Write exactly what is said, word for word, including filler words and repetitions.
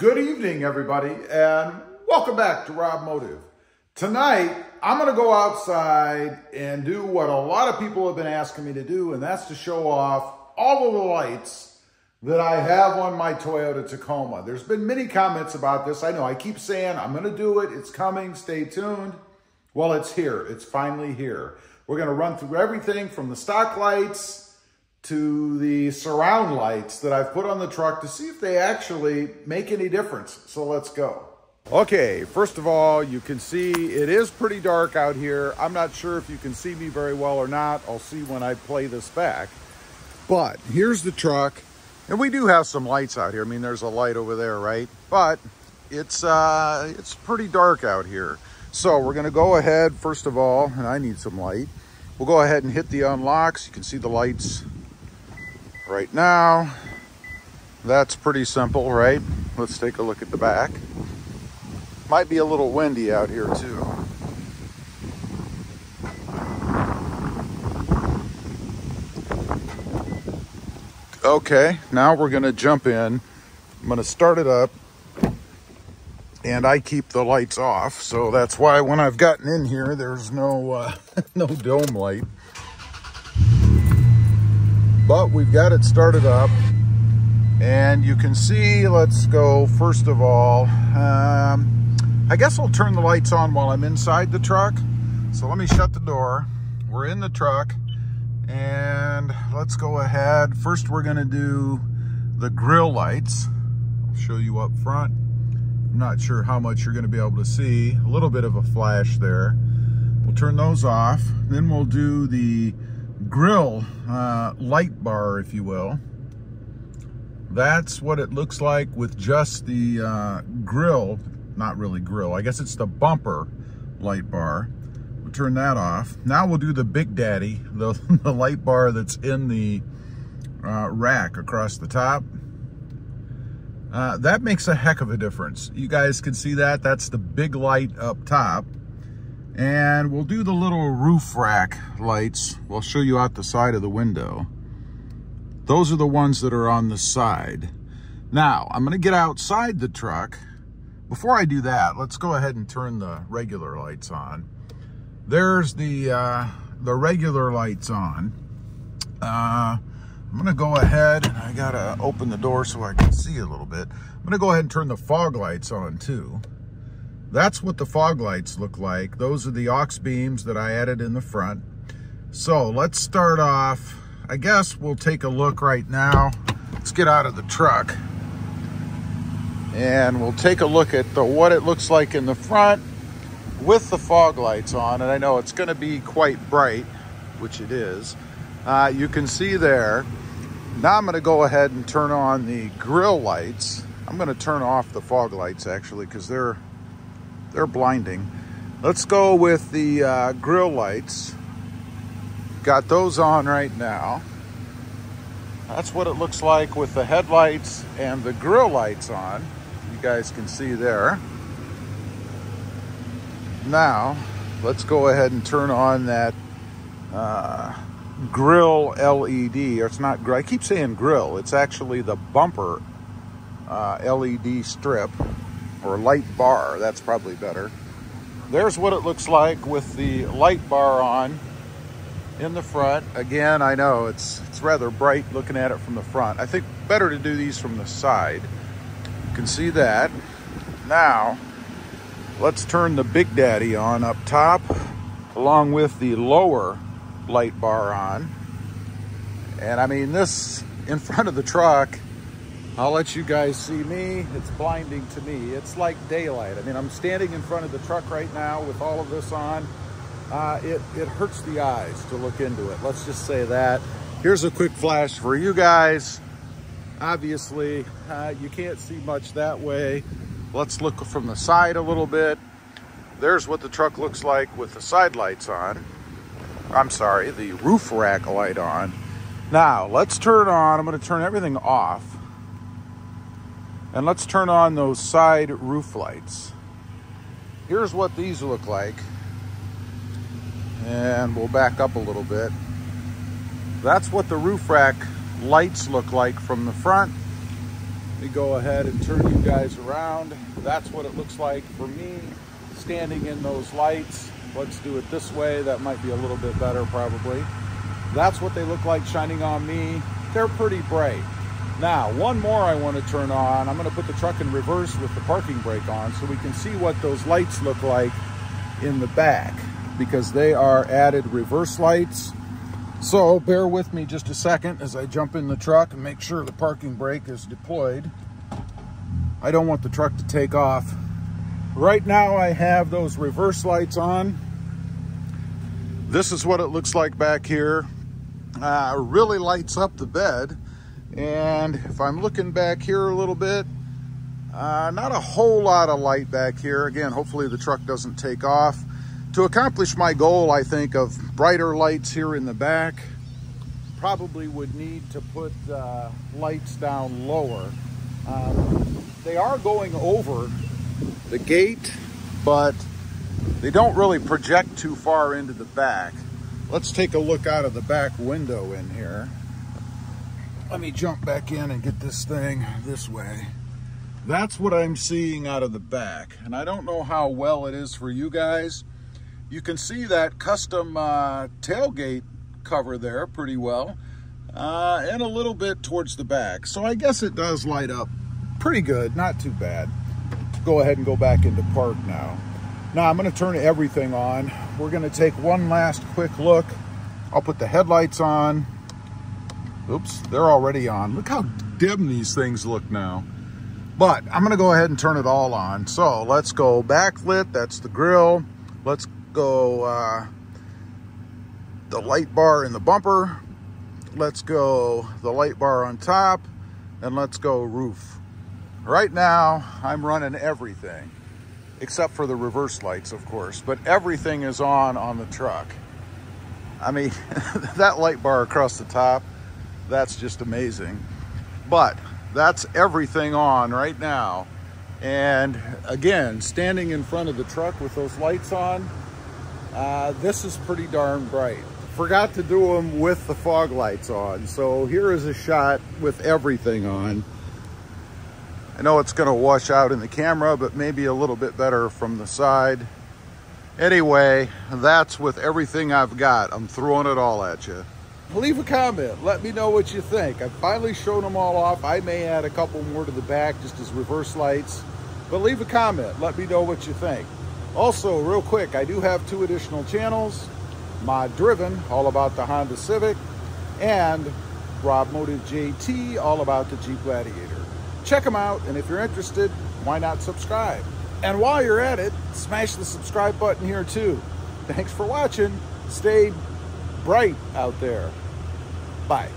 Good evening, everybody, and welcome back to Rob Motive. Tonight, I'm going to go outside and do what a lot of people have been asking me to do, and that's to show off all of the lights that I have on my Toyota Tacoma. There's been many comments about this. I know I keep saying I'm going to do it. It's coming. Stay tuned. Well, it's here. It's finally here. We're going to run through everything from the stock lights to the surround lights that I've put on the truck to see if they actually make any difference. So let's go. Okay, first of all, you can see it is pretty dark out here. I'm not sure if you can see me very well or not. I'll see when I play this back. But here's the truck. And we do have some lights out here. I mean, there's a light over there, right? But it's, uh, it's pretty dark out here. So we're gonna go ahead, first of all, and I need some light. We'll go ahead and hit the unlocks. You can see the lights right now. That's pretty simple, right? Let's take a look at the back. Might be a little windy out here too. Okay, now we're gonna jump in. I'm gonna start it up, and I keep the lights off, so that's why when I've gotten in here, there's no uh, no dome light. But we've got it started up, and you can see, let's go, first of all, um, I guess I'll turn the lights on while I'm inside the truck. So let me shut the door. We're in the truck, and let's go ahead. First, we're gonna do the grill lights. I'll show you up front. I'm not sure how much you're gonna be able to see. A little bit of a flash there. We'll turn those off. Then we'll do the grill uh, light bar, if you will. That's what it looks like with just the uh, grill, not really grill, I guess it's the bumper light bar. We'll turn that off. Now we'll do the Big Daddy, the, the light bar that's in the uh, rack across the top. Uh, that makes a heck of a difference. You guys can see that. That's the big light up top. And we'll do the little roof rack lights. We'll show you out the side of the window. Those are the ones that are on the side. Now, I'm gonna get outside the truck. Before I do that, let's go ahead and turn the regular lights on. There's the, uh, the regular lights on. Uh, I'm gonna go ahead, and I gotta open the door so I can see a little bit. I'm gonna go ahead and turn the fog lights on too. That's what the fog lights look like. Those are the aux beams that I added in the front. So let's start off. I guess we'll take a look right now. Let's get out of the truck. And we'll take a look at the, what it looks like in the front with the fog lights on. And I know it's gonna be quite bright, which it is. Uh, you can see there. Now I'm gonna go ahead and turn on the grill lights. I'm gonna turn off the fog lights actually, because they're They're blinding. Let's go with the uh, grill lights. Got those on right now. That's what it looks like with the headlights and the grill lights on. You guys can see there. Now, let's go ahead and turn on that uh, grill L E D. It's not grill. I keep saying grill. It's actually the bumper uh, L E D strip. Or light bar, that's probably better. There's what it looks like with the light bar on in the front. Again, I know it's it's rather bright looking at it from the front. I think better to do these from the side. You can see that. Now, let's turn the Big Daddy on up top, along with the lower light bar on. And I mean, this in front of the truck, I'll let you guys see me. It's blinding to me. It's like daylight. I mean, I'm standing in front of the truck right now with all of this on. Uh, it, it hurts the eyes to look into it. Let's just say that. Here's a quick flash for you guys. Obviously, uh, you can't see much that way. Let's look from the side a little bit. There's what the truck looks like with the side lights on. I'm sorry, the roof rack light on. Now, let's turn on. I'm going to turn everything off. And let's turn on those side roof lights. Here's what these look like. And we'll back up a little bit. That's what the roof rack lights look like from the front. Let me go ahead and turn you guys around. That's what it looks like for me standing in those lights. Let's do it this way. That might be a little bit better probably. That's what they look like shining on me. They're pretty bright. Now, one more I want to turn on. I'm going to put the truck in reverse with the parking brake on so we can see what those lights look like in the back, because they are added reverse lights. So bear with me just a second as I jump in the truck and make sure the parking brake is deployed. I don't want the truck to take off. Right now I have those reverse lights on. This is what it looks like back here. Uh, really lights up the bed. And if I'm looking back here a little bit, uh, not a whole lot of light back here. Again, hopefully the truck doesn't take off. To accomplish my goal, I think, of brighter lights here in the back, probably would need to put uh, lights down lower. Um, they are going over the gate, but they don't really project too far into the back. Let's take a look out of the back window in here. Let me jump back in and get this thing this way. That's what I'm seeing out of the back. And I don't know how well it is for you guys. You can see that custom uh, tailgate cover there pretty well, uh, and a little bit towards the back. So I guess it does light up pretty good, not too bad. Go ahead and go back into park now. Now I'm gonna turn everything on. We're gonna take one last quick look. I'll put the headlights on. Oops, they're already on. Look how dim these things look now. But I'm gonna go ahead and turn it all on. So let's go backlit, that's the grill. Let's go uh, the light bar in the bumper. Let's go the light bar on top, and let's go roof. Right now, I'm running everything, except for the reverse lights, of course, but everything is on on the truck. I mean, that light bar across the top, that's just amazing. But that's everything on right now. And again, standing in front of the truck with those lights on, uh, this is pretty darn bright. Forgot to do them with the fog lights on. So here is a shot with everything on. I know it's gonna wash out in the camera, but maybe a little bit better from the side. Anyway, that's with everything I've got. I'm throwing it all at you. Leave a comment. Let me know what you think. I've finally shown them all off. I may add a couple more to the back just as reverse lights. But leave a comment. Let me know what you think. Also, real quick, I do have two additional channels. Mod Driven, all about the Honda Civic. And Rob Motive J T, all about the Jeep Gladiator. Check them out, and if you're interested, why not subscribe? And while you're at it, smash the subscribe button here too. Thanks for watching. Stay bright out there. Bye.